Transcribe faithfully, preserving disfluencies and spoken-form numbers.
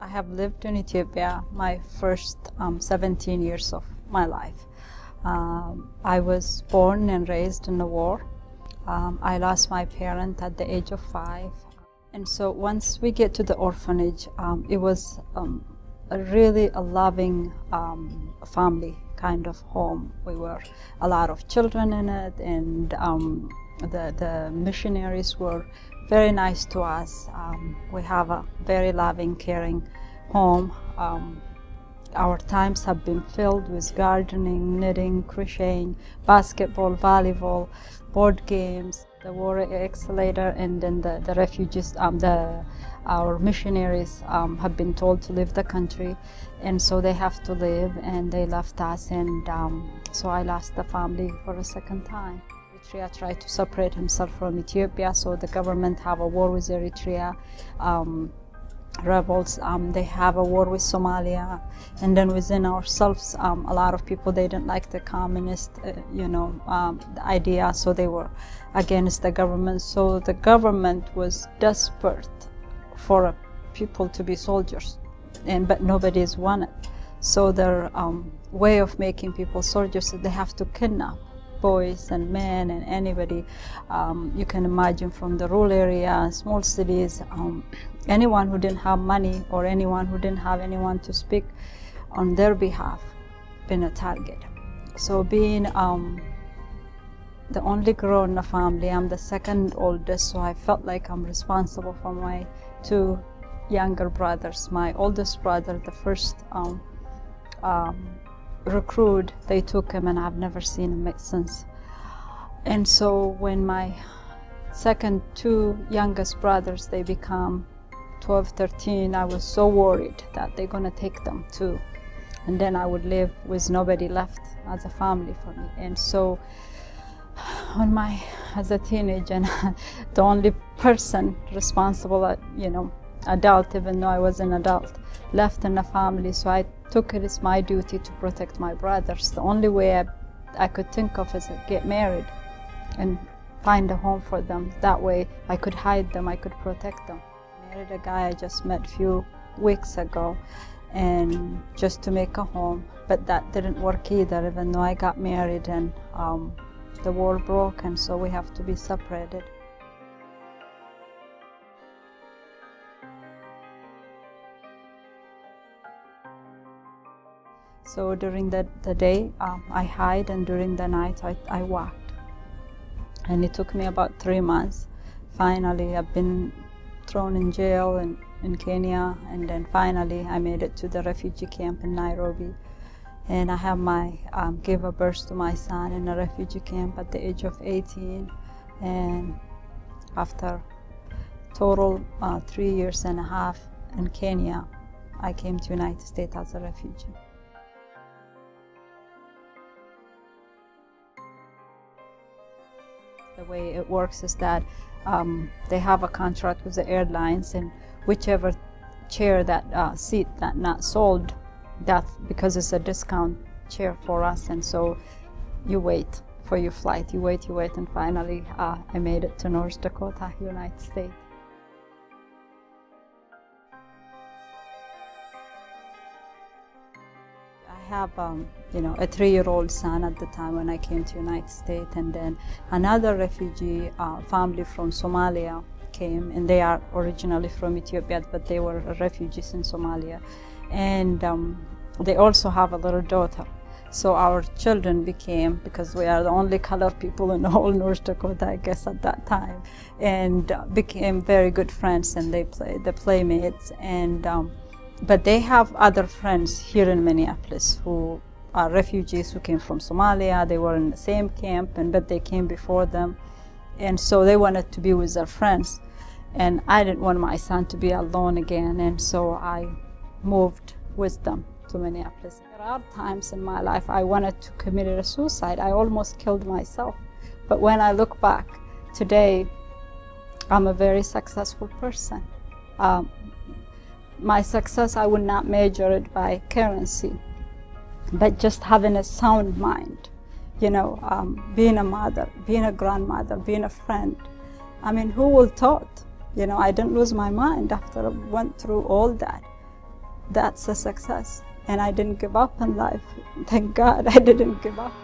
I have lived in Ethiopia my first um, seventeen years of my life. Um, I was born and raised in the war. Um, I lost my parent at the age of five. And so once we get to the orphanage, um, it was um, a really a loving um, family kind of home. We were a lot of children in it, and um, the, the missionaries were very nice to us. Um, we have a very loving, caring home. Um, Our times have been filled with gardening, knitting, crocheting, basketball, volleyball, board games. The war escalator, and then the, the refugees, um, the, our missionaries um, have been told to leave the country, and so they have to leave, and they left us, and um, so I lost the family for a second time. Eritrea tried to separate himself from Ethiopia, so the government have a war with Eritrea. Um, rebels, um, they have a war with Somalia, and then within ourselves, um, a lot of people, they didn't like the communist, uh, you know, um, idea, so they were against the government. So the government was desperate for uh, people to be soldiers, and but nobody's wanted. So their um, way of making people soldiers is they have to kidnap boys and men and anybody um, you can imagine from the rural area, small cities, um, anyone who didn't have money or anyone who didn't have anyone to speak on their behalf, been a target. So being um, the only girl in the family, I'm the second oldest, so I felt like I'm responsible for my two younger brothers. My oldest brother, the first um, um, recruit, they took him, and I've never seen him since. And so when my second two youngest brothers, they become twelve, thirteen, I was so worried that they're gonna take them too, and then I would live with nobody left as a family for me. And so on my as a teenager, and the only person responsible, you know, adult, even though I was an adult, left in the family, so I took it as my duty to protect my brothers. The only way I, I could think of is to get married and find a home for them. That way I could hide them, I could protect them. I married a guy I just met a few weeks ago, and just to make a home, but that didn't work either, even though I got married, and um, the war broke, and so we have to be separated. So during the, the day, um, I hide, and during the night, I, I walked. And it took me about three months. Finally, I've been thrown in jail in, in Kenya, and then finally, I made it to the refugee camp in Nairobi. And I have my, um, gave a birth to my son in a refugee camp at the age of eighteen. And after total uh, three years and a half in Kenya, I came to United States as a refugee. The way it works is that um, they have a contract with the airlines, and whichever chair that uh, seat that not sold, that's because it's a discount chair for us, and so you wait for your flight, you wait, you wait, and finally uh, I made it to North Dakota, United States. I have, um, you know, a three-year-old son at the time when I came to United States, and then another refugee uh, family from Somalia came, and they are originally from Ethiopia, but they were refugees in Somalia, and um, they also have a little daughter. So our children became, because we are the only colored people in all North Dakota, I guess, at that time, and uh, became very good friends, and they play the playmates, and. Um, But they have other friends here in Minneapolis who are refugees who came from Somalia. They were in the same camp, and but they came before them, and so they wanted to be with their friends. And I didn't want my son to be alone again, and so I moved with them to Minneapolis. There are times in my life I wanted to commit a suicide. I almost killed myself. But when I look back today, I'm a very successful person. Um, My success, I would not measure it by currency, but just having a sound mind, you know, um, being a mother, being a grandmother, being a friend. I mean, who will thought? You know, I didn't lose my mind after I went through all that. That's a success. And I didn't give up on life. Thank God I didn't give up.